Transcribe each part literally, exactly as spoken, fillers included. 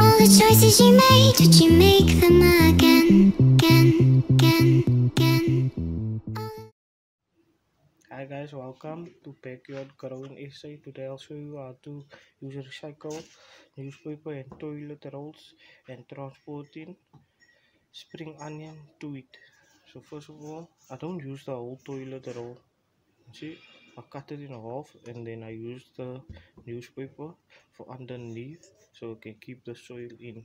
All the choices you made, did you make them again, again, again, again? Hi guys, welcome to Backyard Growing Essay. Today I'll show you how to use recycle, newspaper and toilet rolls and transporting spring onion to it. So first of all, I don't use the whole toilet roll. See, I cut it in half and then I use the newspaper for underneath so I can keep the soil in.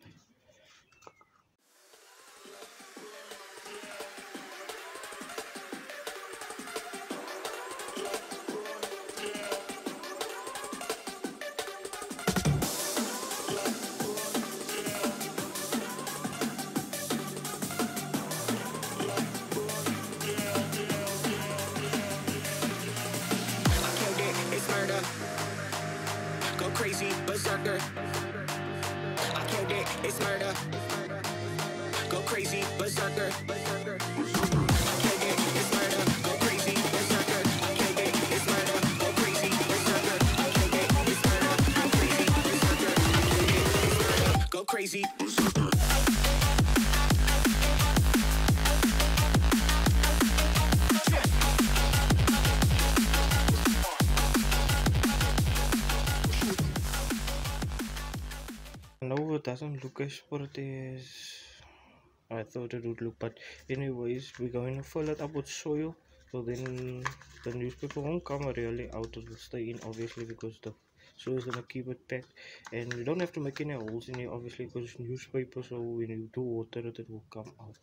Go crazy, berserker. I killed it, it's murder. Go crazy, berserker. I killed it, it's murder. Go crazy, berserker. I killed it, it's murder. Go crazy, berserker. I killed it, it's murder. Go crazy, berserker. I killed it, it's murder. Go crazy, berserker. No, it doesn't look as what it is. I thought it would look, but anyways, we're going to fill it up with soil, so then the newspaper won't come really out. It will stay in, obviously, because the soil is gonna keep it packed, and you don't have to make any holes in here, obviously, because it's newspaper, so when you do water it, it will come out.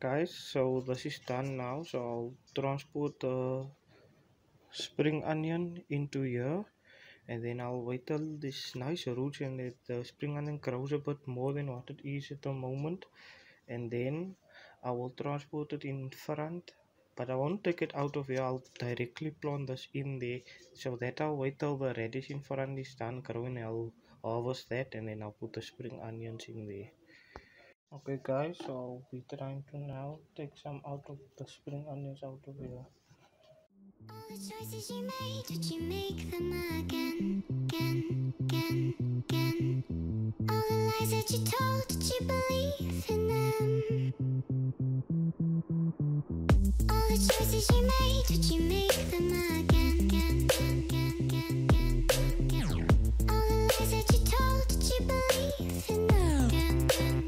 Guys, so this is done now, so I'll transport the spring onion into here and then I'll wait till this nice roots and that the spring onion grows a bit more than what it is at the moment, and then I will transport it in front, but I won't take it out of here. I'll directly plant this in there, so that I'll wait till the radish in front is done growing. I'll harvest that and then I'll put the spring onions in there. Okay guys, so I'll be trying to now take some out of the spring onions out of here. All the choices you made, did you make them again, again, again, again? All the lies that you told, did you believe in them? All the choices you made, did you make them again, again, again, again, again, again? All the lies that you told, did you believe in them? Again, again, again.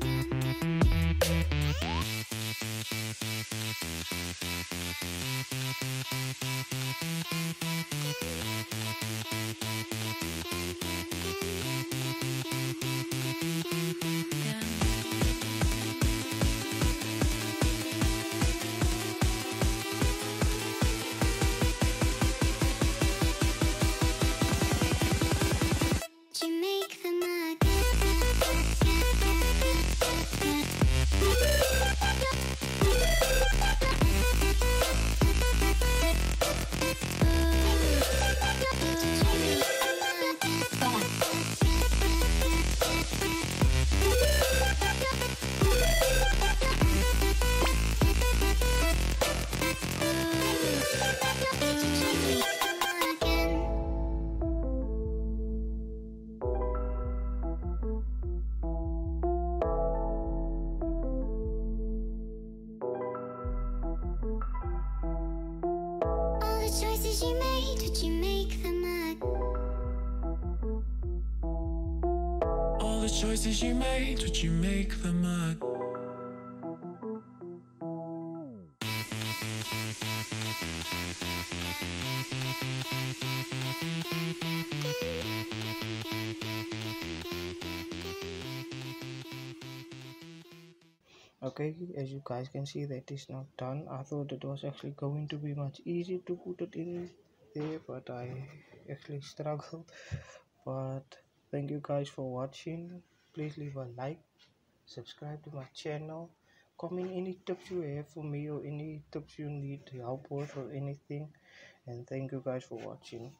Choices you made, did you make them again? All the choices you made, did you make them again? Okay, as you guys can see, that is not done. I thought it was actually going to be much easier to put it in there, but I actually struggled. But thank you guys for watching. Please leave a like, subscribe to my channel, comment any tips you have for me or any tips you need help with or anything, and thank you guys for watching.